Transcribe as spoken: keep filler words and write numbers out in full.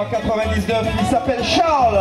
en quatre-vingt-dix-neuf, il s'appelle Charles.